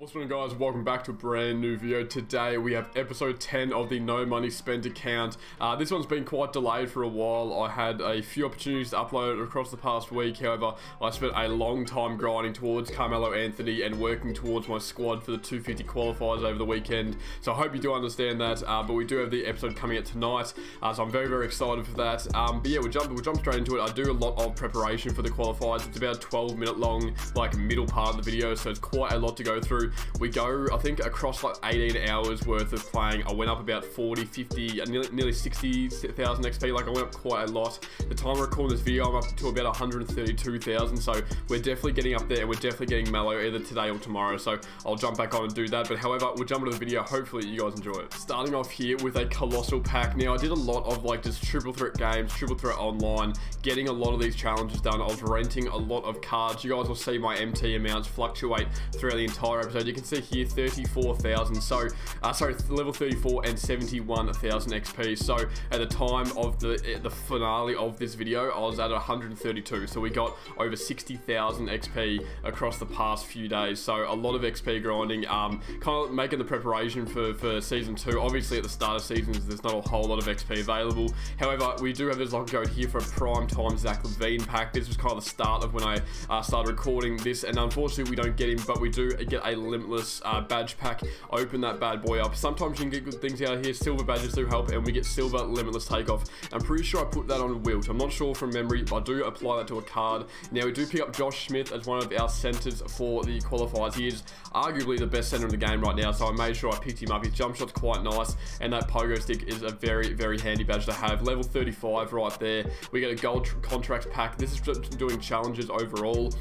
What's going on, guys? Welcome back to a brand new video. Today we have episode 10 of the No Money Spent account. This one's been quite delayed for a while. I had a few opportunities to upload it across the past week. However, I spent a long time grinding towards Carmelo Anthony and working towards my squad for the 250 qualifiers over the weekend. So I hope you do understand that. But we do have the episode coming out tonight. So I'm very, very excited for that. But yeah, we'll jump straight into it. I do a lot of preparation for the qualifiers. It's about 12-minute long, like middle part of the video. So it's quite a lot to go through. We go, I think, across like 18 hours worth of playing. I went up about 40, 50, nearly 60,000 XP. Like, I went up quite a lot. The time I'm recording this video, I'm up to about 132,000. So we're definitely getting up there, and we're definitely getting mellow either today or tomorrow. So I'll jump back on and do that. But however, we'll jump into the video. Hopefully you guys enjoy it. Starting off here with a colossal pack. Now, I did a lot of like just triple threat games, triple threat online, getting a lot of these challenges done. I was renting a lot of cards. You guys will see my MT amounts fluctuate throughout the entire episode. You can see here 34,000, so sorry, level 34 and 71,000 XP. So at the time of the finale of this video, I was at 132. So we got over 60,000 XP across the past few days. So a lot of XP grinding, kind of making the preparation for season 2. Obviously, at the start of seasons, there's not a whole lot of XP available. However, we do have this lock code here for a prime time Zach Levine pack. This was kind of the start of when I started recording this, and unfortunately, we don't get him, but we do get a limitless badge pack. Open that bad boy up. Sometimes you can get good things out of here. Silver badges do help, and we get silver limitless takeoff. I'm pretty sure I put that on Wilt. I'm not sure from memory, but I do apply that to a card. Now, we do pick up Josh Smith as one of our centers for the qualifiers. He is arguably the best center in the game right now, so I made sure I picked him up. His jump shot's quite nice, and that pogo stick is a very, very handy badge to have. Level 35 right there. We get a gold contract pack. This is doing challenges overall.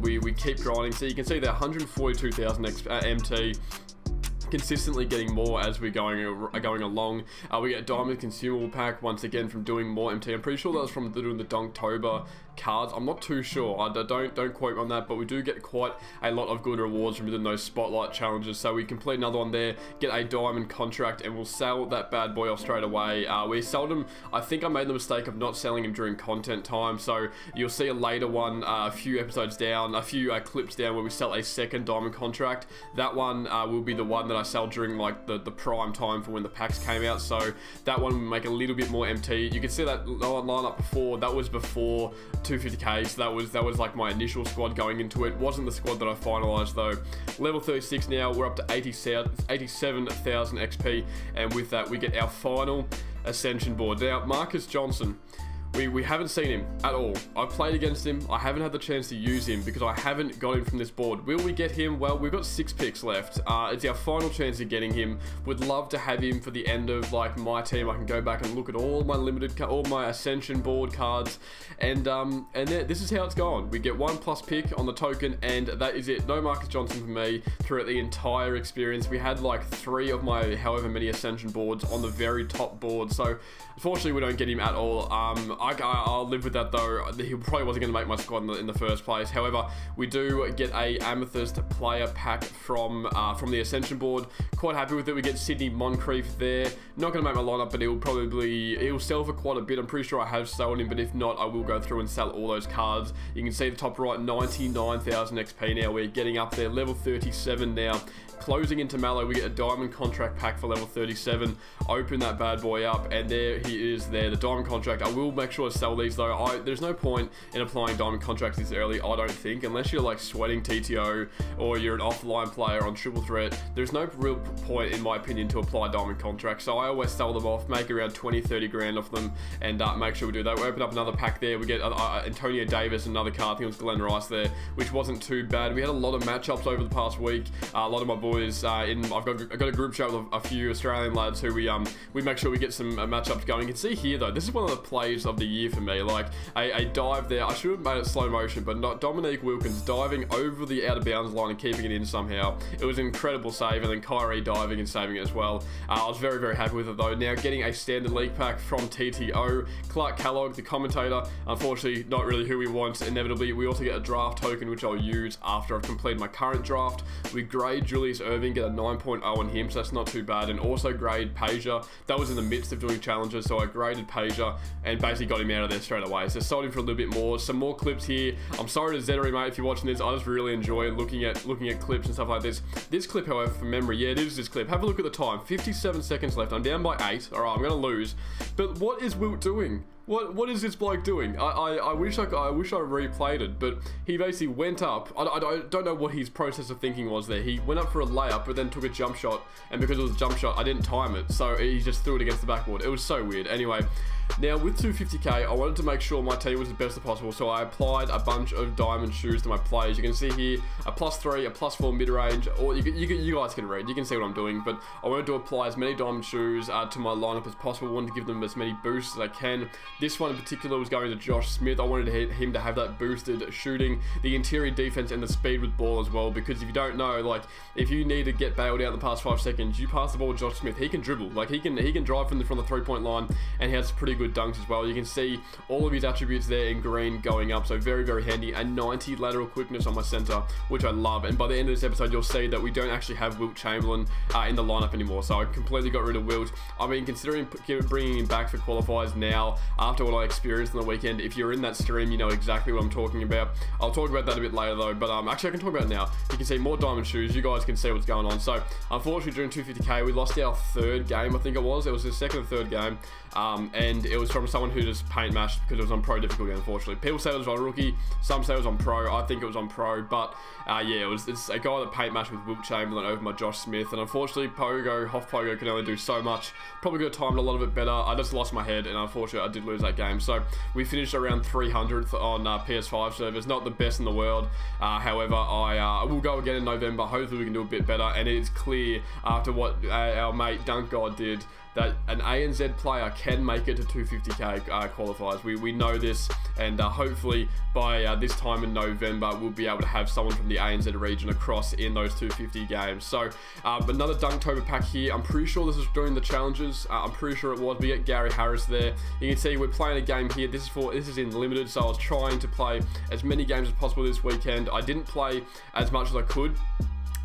We keep grinding. So you can see they're 142,000 next MT, consistently getting more as we're going along. We get a diamond consumable pack once again from doing more MT. I'm pretty sure that was from doing the Donktober cards. I'm not too sure. I don't quote on that, but we do get quite a lot of good rewards from within those spotlight challenges. So we complete another one there, get a diamond contract, and we'll sell that bad boy off straight away. We seldom. I think I made the mistake of not selling him during content time. So you'll see a later one, a few episodes down, a few clips down, where we sell a second diamond contract. That one will be the one that I sell during like the prime time for when the packs came out. So that one would make a little bit more MT. You can see that lineup before. That was before 250k. So that was like my initial squad going into it. Wasn't the squad that I finalized though. Level 36 now. We're up to 87,000 XP, and with that we get our final ascension board. Now, Marcus Johnson. We haven't seen him at all. I've played against him. I haven't had the chance to use him because I haven't got him from this board. Will we get him? Well, we've got 6 picks left. It's our final chance of getting him. Would love to have him for the end of like my team. I can go back and look at all my all my Ascension board cards, and this is how it's gone. We get 1+ pick on the token, and that is it. No Marcus Johnson for me throughout the entire experience. We had like 3 of my however many Ascension boards on the very top board. So unfortunately, we don't get him at all. I'll live with that though. He probably wasn't going to make my squad in the first place. However, we do get a Amethyst player pack from the Ascension board. Quite happy with it. We get Sidney Moncrief there. Not going to make my lineup, but he'll sell for quite a bit. I'm pretty sure I have sold him, but if not, I will go through and sell all those cards. You can see the top right, 99,000 XP now. We're getting up there. Level 37 now. Closing into Mallow, we get a diamond contract pack for level 37. Open that bad boy up, and there he is there, the diamond contract. I will make sure to sell these though. There's no point in applying diamond contracts this early, I don't think, unless you're like sweating TTO or you're an offline player on triple threat. There's no real point, in my opinion, to apply diamond contracts. So I always sell them off, make around 20-30 grand off them, and make sure we do that. We open up another pack there. We get Antonio Davis, another card. I think it was Glenn Rice there, which wasn't too bad. We had a lot of matchups over the past week. A lot of my boys I've got a group chat with a few Australian lads who we make sure we get some matchups going. You can see here though, this is one of the plays of the year for me. Like a dive there. I should have made it slow motion, but not Dominique Wilkins diving over the out of bounds line and keeping it in somehow. It was an incredible save, and then Kyrie diving and saving it as well. I was very, very happy with it though. Now getting a standard league pack from TTO. Clark Kellogg, the commentator, unfortunately not really who we want. Inevitably, we also get a draft token, which I'll use after I've completed my current draft. We grade Julius Irving, get a 9.0 on him, so that's not too bad, and also grade Peja. That was in the midst of doing challenges, so I graded Peja and basically got him out of there straight away. So sold him for a little bit more. Some more clips here. I'm sorry to Zettery, mate, if you're watching this. I just really enjoy looking at clips and stuff like this. This clip, however, from memory, yeah, it is this clip. Have a look at the time. 57 seconds left. I'm down by 8. All right, I'm gonna lose. But what is Wilt doing? What is this bloke doing? I wish I replayed it, but he basically went up. I don't know what his process of thinking was there. He went up for a layup, but then took a jump shot, and because it was a jump shot, I didn't time it, so he just threw it against the backboard. It was so weird. Anyway, now with 250k, I wanted to make sure my team was as best as possible, so I applied a bunch of diamond shoes to my plays. You can see here, a +3, a +4 mid-range, or you guys can read. You can see what I'm doing, but I wanted to apply as many diamond shoes to my lineup as possible. I wanted to give them as many boosts as I can. This one in particular was going to Josh Smith. I wanted him to have that boosted shooting, the interior defense, and the speed with ball as well, because if you don't know, like, if you need to get bailed out in the past 5 seconds, you pass the ball to Josh Smith. He can dribble. Like, he can drive from the three-point line, and he has pretty good dunks as well. You can see all of his attributes there in green going up, so very, very handy. And 90 lateral quickness on my center, which I love. And by the end of this episode, you'll see that we don't actually have Wilt Chamberlain in the lineup anymore, so I completely got rid of Wilt. I've been considering bringing him back for qualifiers now, after what I experienced on the weekend. If you're in that stream, you know exactly what I'm talking about. I'll talk about that a bit later though, but actually I can talk about it now. You can see more diamond shoes. You guys can see what's going on. So unfortunately during 250k, we lost our third game, I think it was. It was the second or third game, and it was from someone who just paint mashed because it was on pro difficulty, unfortunately. People say it was on rookie, some say it was on pro. I think it was on pro, but yeah, it's a guy that paint mashed with Wilt Chamberlain over my Josh Smith, and unfortunately Hoff Pogo can only do so much. Probably could have timed a lot of it better. I just lost my head, and unfortunately I did lose that game. So we finished around 300th on PS5 servers. Not the best in the world, however I will go again in November. Hopefully we can do a bit better, and it's clear after what our mate Dunk God did that an ANZ player can make it to 250k qualifiers. We know this, and hopefully by this time in November we'll be able to have someone from the ANZ region across in those 250 games. So another Dunktober pack here. I'm pretty sure this is during the challenges. I'm pretty sure it was. We get Gary Harris there. You can see we're playing a game here. This is in limited, so I was trying to play as many games as possible this weekend. I didn't play as much as I could,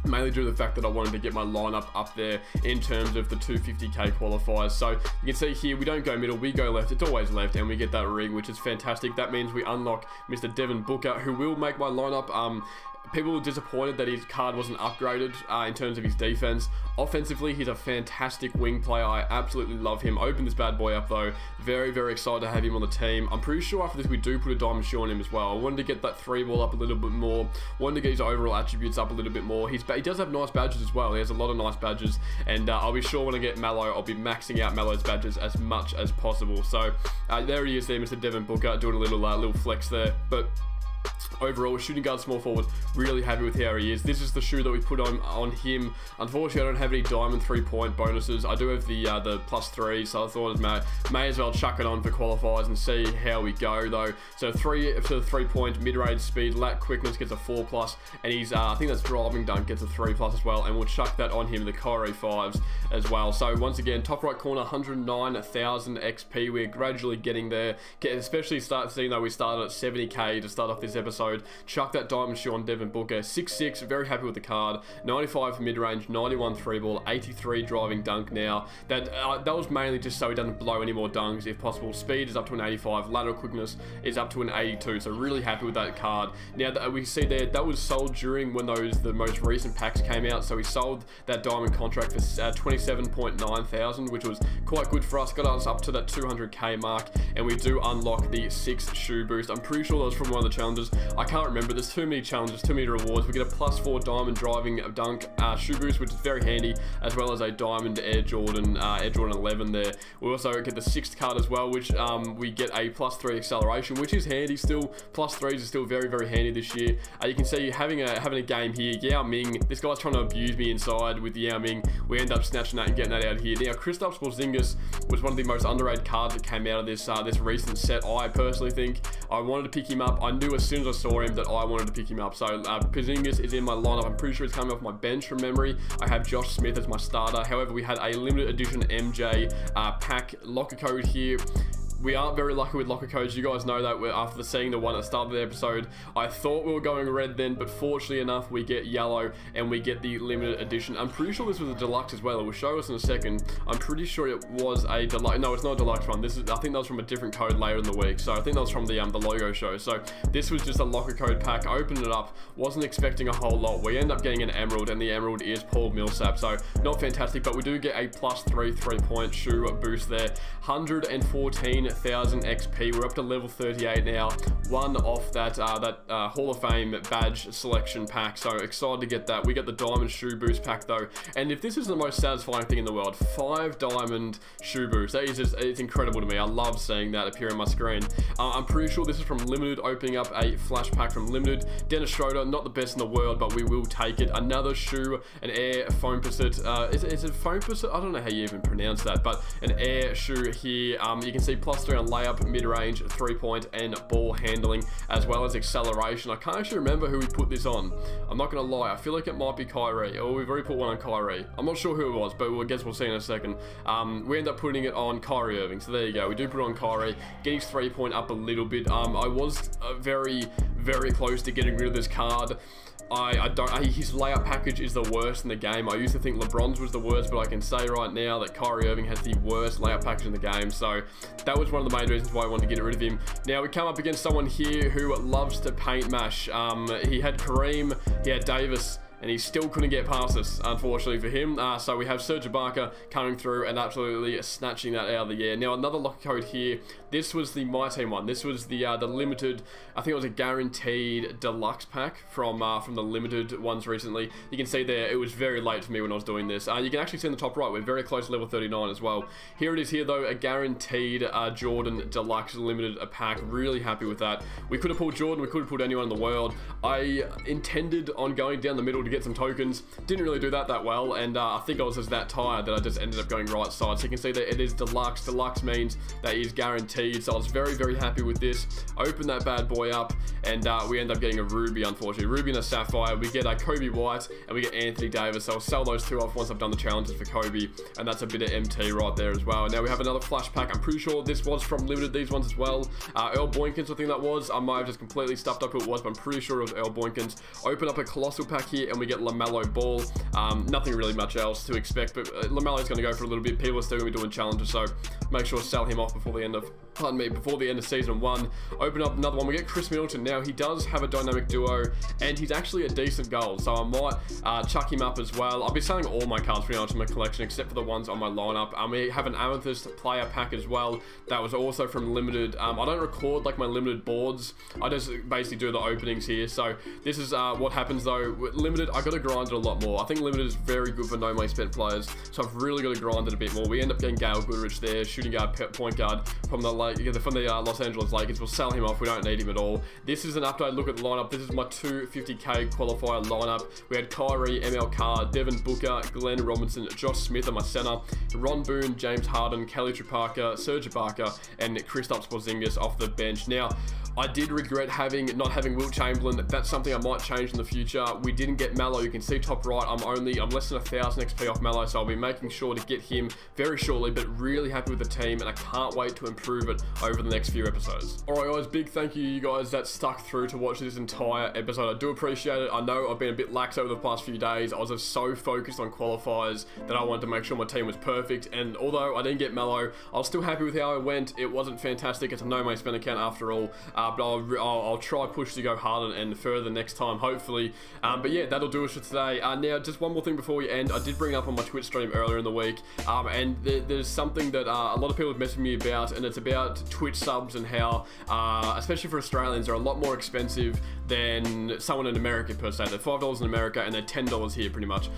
mainly due to the fact that I wanted to get my lineup up there in terms of the 250k qualifiers. So you can see here, we don't go middle, we go left. It's always left, and we get that ring, which is fantastic. That means we unlock Mr. Devin Booker, who will make my lineup. People were disappointed that his card wasn't upgraded in terms of his defense. Offensively, he's a fantastic wing player. I absolutely love him. Open this bad boy up though. Very, very excited to have him on the team. I'm pretty sure after this we do put a diamond shoe on him as well. I wanted to get that three ball up a little bit more. Wanted to get his overall attributes up a little bit more. He does have nice badges as well. He has a lot of nice badges, and I'll be sure when I get Mallow, I'll be maxing out Mallow's badges as much as possible. So there he is there, Mr. Devin Booker, doing a little flex there. But overall, shooting guard, small forward, really happy with how he is. This is the shoe that we put on him. Unfortunately, I don't have any diamond three-point bonuses. I do have the +3, so I thought may as well chuck it on for qualifiers and see how we go though. So three-point, mid-range speed, lat quickness gets a 4+, and he's I think that's driving dunk gets a 3+ as well, and we'll chuck that on him. The Kyrie 5s as well. So once again, top right corner, 109,000 XP. We're gradually getting there, especially seeing though we started at 70k to start off this episode. Chuck that diamond shoe on Devin Booker. 6'6", very happy with the card. 95 mid-range, 91 three ball, 83 driving dunk now. That was mainly just so he doesn't blow any more dunks if possible. Speed is up to an 85, lateral quickness is up to an 82, so really happy with that card. Now that we see there, that was sold during when the most recent packs came out, so we sold that diamond contract for 27,900, which was quite good for us. Got us up to that 200k mark, and we do unlock the 6th shoe boost. I'm pretty sure that was from one of the challenges. I can't remember. There's too many challenges, too many rewards. We get a +4 diamond driving dunk shoe boost, which is very handy, as well as a diamond Air Jordan 11 there. We also get the 6th card as well, which we get a +3 acceleration, which is handy still. +3s are still very, very handy this year. You can see having a game here. Yao Ming, this guy's trying to abuse me inside with Yao Ming. We end up snatching that and getting that out here. Now, Kristaps Porzingis was one of the most underrated cards that came out of this recent set. I personally think I wanted to pick him up. I knew as soon as I saw him that I wanted to pick him up. So Porzingis is in my lineup. I'm pretty sure he's coming off my bench from memory. I have Josh Smith as my starter. However, we had a limited edition MJ pack locker code here. We aren't very lucky with locker codes. You guys know that after seeing the one at the start of the episode. I thought we were going red then, but fortunately enough, we get yellow and we get the limited edition. I'm pretty sure this was a deluxe as well. It will show us in a second. I'm pretty sure it was a deluxe. No, it's not a deluxe one. This is, I think that was from a different code later in the week. So I think that was from the logo show. So this was just a locker code pack. I opened it up. Wasn't expecting a whole lot. We end up getting an emerald, and the emerald is Paul Millsap. So not fantastic, but we do get a +3 3-point shoe boost there. 114,000 XP. We're up to level 38 now. One off that Hall of Fame badge selection pack. So excited to get that. We get the diamond shoe boost pack though. And if this is the most satisfying thing in the world, 5 diamond shoe boosts. That is just, it's incredible to me. I love seeing that appear on my screen. I'm pretty sure this is from Limited, opening up a flash pack from Limited. Dennis Schroeder, not the best in the world, but we will take it. Another shoe, an Air Foam Percent. Is it Foam Percent? I don't know how you even pronounce that, but an Air shoe here. You can see +3 on layup, mid-range, 3-point, and ball handling, as well as acceleration. I can't actually remember who we put this on. I'm not going to lie. I feel like it might be Kyrie, or we've already put one on Kyrie. I'm not sure who it was, but I guess we'll see in a second. We end up putting it on Kyrie Irving, so there you go. We do put it on Kyrie. Getting his 3-point up a little bit. I was very, very close to getting rid of this card. His layup package is the worst in the game. I used to think LeBron's was the worst, but I can say right now that Kyrie Irving has the worst layup package in the game. So that was one of the main reasons why I wanted to get rid of him. Now we come up against someone here who loves to paint mash. He had Kareem, he had Davis, and he still couldn't get past us, unfortunately for him. So we have Serge Ibaka coming through and absolutely snatching that out of the air. Now, another locker code here. This was the My Team one. This was the limited, I think it was a guaranteed deluxe pack from the limited ones recently. You can see there, it was very late for me when I was doing this. You can actually see in the top right, we're very close to level 39 as well. Here it is here, though, a guaranteed Jordan deluxe limited pack. Really happy with that. We could have pulled Jordan. We could have pulled anyone in the world. I intended on going down the middle to get some tokens. Didn't really do that well, and I think I was just that tired that I just ended up going right side. So you can see that it is deluxe. Deluxe means that is guaranteed. So I was very, very happy with this. Open that bad boy up, and we end up getting a ruby, unfortunately. Ruby and a sapphire. We get a Kobe White, and we get Anthony Davis. So I'll sell those two off once I've done the challenges for Kobe, and that's a bit of MT right there as well. Now we have another flash pack. I'm pretty sure this was from Limited, these ones as well. Earl Boykins, I think that was. I might have just completely stuffed up who it was, but I'm pretty sure it was Earl Boykins. Open up a colossal pack here, and we get LaMelo Ball. Nothing really much else to expect, but LaMelo's going to go for a little bit. People are still going to be doing challenges, so make sure to sell him off before the end of, before the end of season 1. Open up another one. We get Chris Middleton. Now, he does have a dynamic duo, and he's actually a decent goal, so I might chuck him up as well. I'll be selling all my cards pretty much in my collection, except for the ones on my lineup. We have an Amethyst player pack as well. That was also from Limited. I don't record, like, my Limited boards. I just basically do the openings here, so this is what happens, though. Limited, I got to grind it a lot more. I think Limited is very good for no money spent players, so I've really got to grind it a bit more. We end up getting Gail Goodrich there, shooting guard, point guard from the Los Angeles Lakers. We'll sell him off. We don't need him at all. This is an update look at the lineup. This is my 250K qualifier lineup. We had Kyrie, ML Carr, Devin Booker, Glenn Robinson, Josh Smith at my center, Ron Boone, James Harden, Kelly Triparker, Serge Ibaka, and Kristaps Porzingis off the bench. Now, I did regret not having Wilt Chamberlain. That's something I might change in the future. We didn't get Mallow. You can see top right, I'm less than 1,000 XP off Mallow, so I'll be making sure to get him very shortly, but really happy with the team, and I can't wait to improve it over the next few episodes. Alright guys, big thank you you guys that stuck through to watch this entire episode. I do appreciate it. I know I've been a bit lax over the past few days. I was just so focused on qualifiers that I wanted to make sure my team was perfect, and although I didn't get Mallow, I was still happy with how it went. It wasn't fantastic. It's a no money spend account after all. But I'll try push to go harder and further next time, hopefully. But yeah, that'll do us for today. Now, just one more thing before we end. I did bring it up on my Twitch stream earlier in the week, and there's something that a lot of people have messaged me about, and it's about Twitch subs and how, especially for Australians, they're a lot more expensive than someone in America per se. They're $5 in America, and they're $10 here pretty much.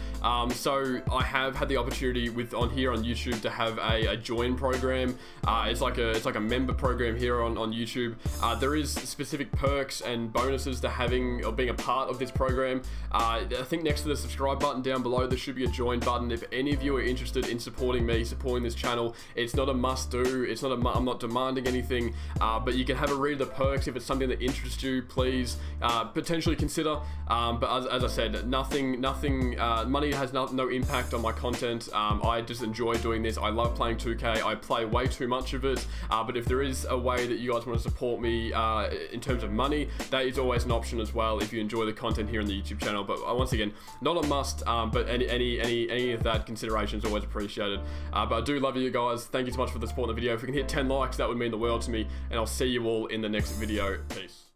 So I have had the opportunity on YouTube to have a join program. It's like a member program here on YouTube. There is is specific perks and bonuses to having or being a part of this program. I think next to the subscribe button down below, there should be a join button. If any of you are interested in supporting me, supporting this channel, it's not a must do. It's not a, I'm not demanding anything, but you can have a read of the perks. If it's something that interests you, please potentially consider. But as I said, nothing, money has no impact on my content. I just enjoy doing this. I love playing 2K. I play way too much of it. But if there is a way that you guys want to support me in terms of money, that is always an option as well if you enjoy the content here on the YouTube channel. But once again, not a must, but any of that consideration is always appreciated. But I do love you guys. Thank you so much for the support in the video. If we can hit 10 likes, that would mean the world to me, and I'll see you all in the next video. Peace.